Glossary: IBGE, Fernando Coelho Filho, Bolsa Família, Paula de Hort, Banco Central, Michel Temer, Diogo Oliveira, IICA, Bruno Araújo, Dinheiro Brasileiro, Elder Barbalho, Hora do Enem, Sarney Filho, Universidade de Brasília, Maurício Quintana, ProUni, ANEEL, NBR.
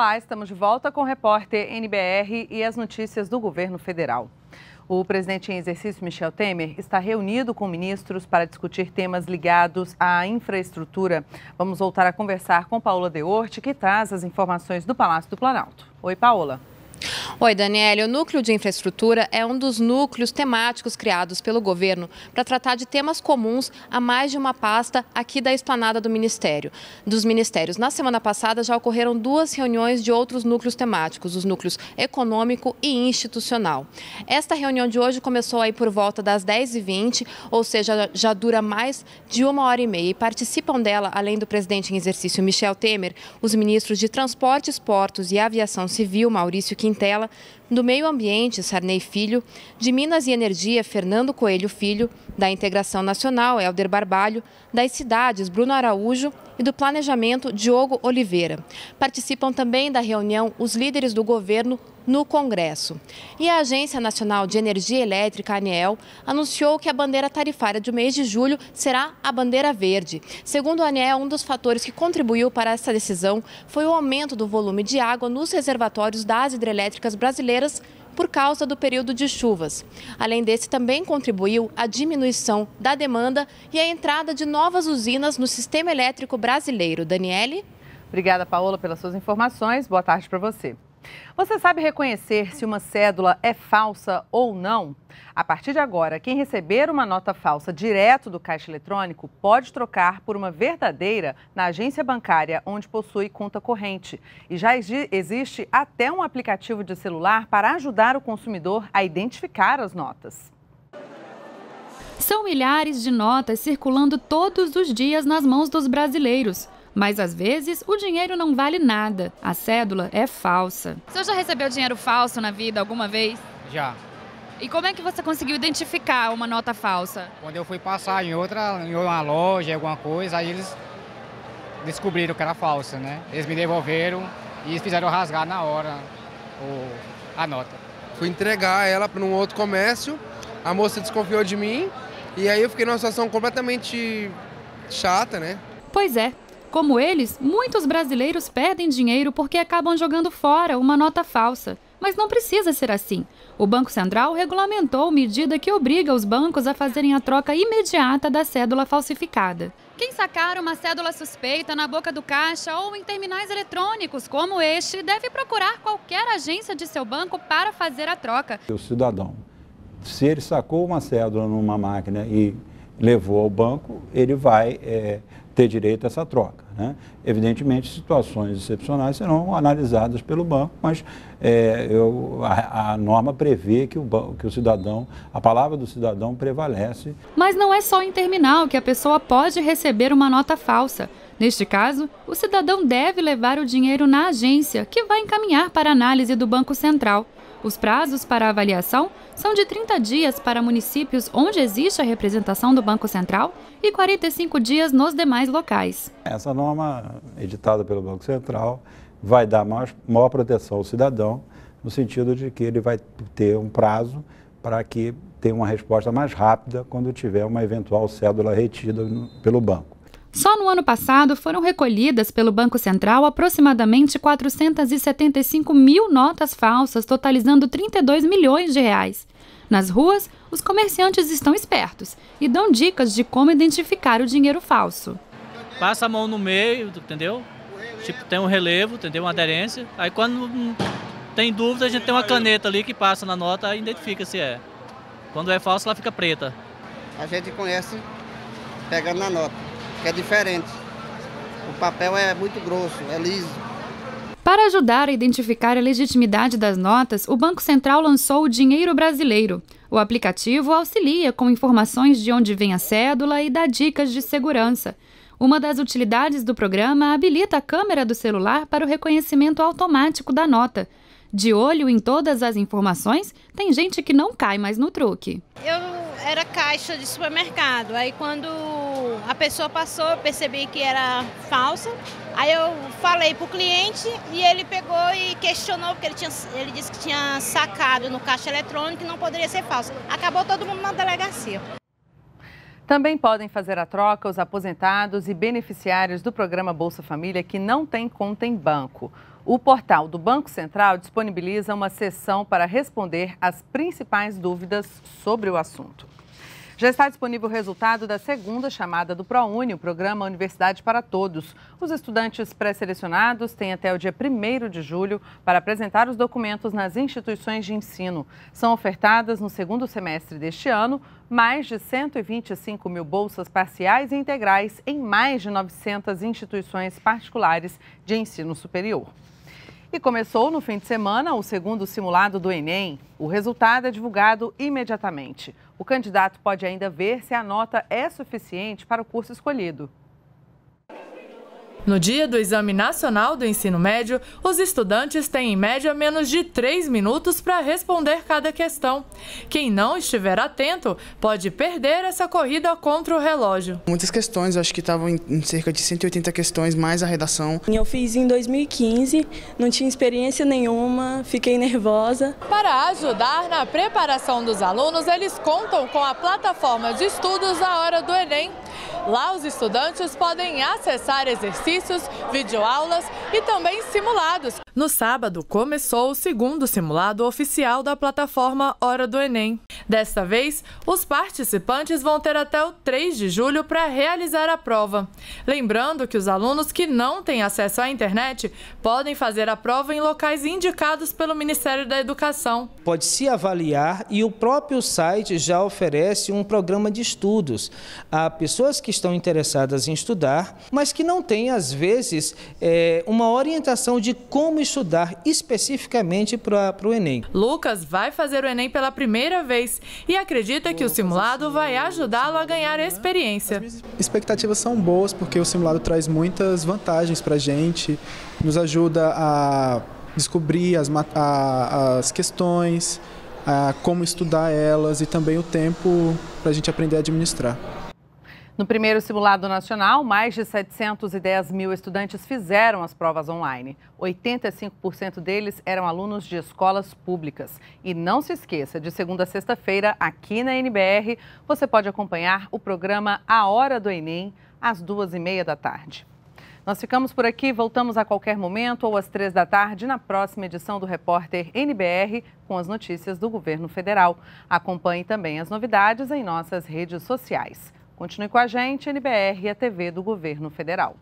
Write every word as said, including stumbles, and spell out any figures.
Olá, estamos de volta com o repórter N B R e as notícias do governo federal. O presidente em exercício, Michel Temer, está reunido com ministros para discutir temas ligados à infraestrutura. Vamos voltar a conversar com Paula de Hort, que traz as informações do Palácio do Planalto. Oi, Paula. Oi, Daniele. O Núcleo de Infraestrutura é um dos núcleos temáticos criados pelo governo para tratar de temas comuns a mais de uma pasta aqui da esplanada do Ministério, dos Ministérios. Na semana passada já ocorreram duas reuniões de outros núcleos temáticos, os núcleos econômico e institucional. Esta reunião de hoje começou aí por volta das dez e vinte, ou seja, já dura mais de uma hora e meia. E participam dela, além do presidente em exercício Michel Temer, os ministros de Transportes, Portos e Aviação Civil, Maurício Quintana, do Meio Ambiente, Sarney Filho, de Minas e Energia, Fernando Coelho Filho, da Integração Nacional, Elder Barbalho, das Cidades, Bruno Araújo, e do Planejamento, Diogo Oliveira. Participam também da reunião os líderes do governo no Congresso. E a Agência Nacional de Energia Elétrica, ANEEL, anunciou que a bandeira tarifária do mês de julho será a bandeira verde. Segundo a ANEEL, um dos fatores que contribuiu para essa decisão foi o aumento do volume de água nos reservatórios das hidrelétricas brasileiras por causa do período de chuvas. Além desse, também contribuiu a diminuição da demanda e a entrada de novas usinas no sistema elétrico brasileiro. Daniele? Obrigada, Paola, pelas suas informações. Boa tarde para você. Você sabe reconhecer se uma cédula é falsa ou não? A partir de agora, quem receber uma nota falsa direto do caixa eletrônico pode trocar por uma verdadeira na agência bancária onde possui conta corrente. E já existe até um aplicativo de celular para ajudar o consumidor a identificar as notas. São milhares de notas circulando todos os dias nas mãos dos brasileiros. Mas, às vezes, o dinheiro não vale nada. A cédula é falsa. O senhor já recebeu dinheiro falso na vida alguma vez? Já. E como é que você conseguiu identificar uma nota falsa? Quando eu fui passar em outra, em uma loja, alguma coisa, aí eles descobriram que era falsa, né? Eles me devolveram e eles fizeram rasgar na hora a nota. Fui entregar ela para um outro comércio, a moça desconfiou de mim e aí eu fiquei numa situação completamente chata, né? Pois é. Como eles, muitos brasileiros perdem dinheiro porque acabam jogando fora uma nota falsa. Mas não precisa ser assim. O Banco Central regulamentou medida que obriga os bancos a fazerem a troca imediata da cédula falsificada. Quem sacar uma cédula suspeita na boca do caixa ou em terminais eletrônicos como este, deve procurar qualquer agência de seu banco para fazer a troca. O cidadão, se ele sacou uma cédula numa máquina e levou ao banco, ele vai é, ter direito a essa troca, né? Evidentemente, situações excepcionais serão analisadas pelo banco, mas é, eu, a, a norma prevê que o, que o cidadão, a palavra do cidadão prevalece. Mas não é só em terminal que a pessoa pode receber uma nota falsa. Neste caso, o cidadão deve levar o dinheiro na agência, que vai encaminhar para análise do Banco Central. Os prazos para avaliação são de trinta dias para municípios onde existe a representação do Banco Central e quarenta e cinco dias nos demais locais. Essa norma editada pelo Banco Central vai dar maior, maior proteção ao cidadão, no sentido de que ele vai ter um prazo para que tenha uma resposta mais rápida quando tiver uma eventual cédula retida pelo banco. Só no ano passado foram recolhidas pelo Banco Central aproximadamente quatrocentas e setenta e cinco mil notas falsas, totalizando trinta e dois milhões de reais. Nas ruas, os comerciantes estão espertos e dão dicas de como identificar o dinheiro falso. Passa a mão no meio, entendeu? Tipo, tem um relevo, entendeu? Uma aderência. Aí quando tem dúvida, a gente tem uma caneta ali que passa na nota e identifica se é. Quando é falso, ela fica preta. A gente conhece pegando na nota, que é diferente. O papel é muito grosso, é liso. Para ajudar a identificar a legitimidade das notas, o Banco Central lançou o Dinheiro Brasileiro. O aplicativo auxilia com informações de onde vem a cédula e dá dicas de segurança. Uma das utilidades do programa habilita a câmera do celular para o reconhecimento automático da nota. De olho em todas as informações, tem gente que não cai mais no truque. Eu era caixa de supermercado, aí quando a pessoa passou, eu percebi que era falsa, aí eu falei para o cliente e ele pegou e questionou, porque ele, tinha, ele disse que tinha sacado no caixa eletrônico e não poderia ser falsa. Acabou todo mundo na delegacia. Também podem fazer a troca os aposentados e beneficiários do programa Bolsa Família que não têm conta em banco. O portal do Banco Central disponibiliza uma seção para responder às principais dúvidas sobre o assunto. Já está disponível o resultado da segunda chamada do ProUni, o programa Universidade para Todos. Os estudantes pré-selecionados têm até o dia primeiro de julho para apresentar os documentos nas instituições de ensino. São ofertadas no segundo semestre deste ano mais de cento e vinte e cinco mil bolsas parciais e integrais em mais de novecentas instituições particulares de ensino superior. E começou no fim de semana o segundo simulado do Enem. O resultado é divulgado imediatamente. O candidato pode ainda ver se a nota é suficiente para o curso escolhido. No dia do Exame Nacional do Ensino Médio, os estudantes têm em média menos de três minutos para responder cada questão. Quem não estiver atento pode perder essa corrida contra o relógio. Muitas questões, acho que estavam em cerca de cento e oitenta questões, mais a redação. Eu fiz em dois mil e quinze, não tinha experiência nenhuma, fiquei nervosa. Para ajudar na preparação dos alunos, eles contam com a plataforma de estudos da Hora do Enem. Lá os estudantes podem acessar exercícios, videoaulas e também simulados. No sábado, começou o segundo simulado oficial da plataforma Hora do Enem. Desta vez, os participantes vão ter até o três de julho para realizar a prova. Lembrando que os alunos que não têm acesso à internet podem fazer a prova em locais indicados pelo Ministério da Educação. Pode se avaliar e o próprio site já oferece um programa de estudos a pessoas que estão interessadas em estudar, mas que não têm, às vezes, é, uma orientação de como estudar especificamente para o Enem. Lucas vai fazer o Enem pela primeira vez e acredita que o simulado vai ajudá-lo a ganhar experiência. As expectativas são boas porque o simulado traz muitas vantagens para a gente, nos ajuda a descobrir as, a, as questões, a como estudar elas e também o tempo para a gente aprender a administrar. No primeiro simulado nacional, mais de setecentos e dez mil estudantes fizeram as provas online. oitenta e cinco por cento deles eram alunos de escolas públicas. E não se esqueça, de segunda a sexta-feira, aqui na N B R, você pode acompanhar o programa A Hora do Enem, às duas e meia da tarde. Nós ficamos por aqui, voltamos a qualquer momento ou às três da tarde na próxima edição do Repórter N B R com as notícias do governo federal. Acompanhe também as novidades em nossas redes sociais. Continue com a gente, N B R, a T V do Governo Federal.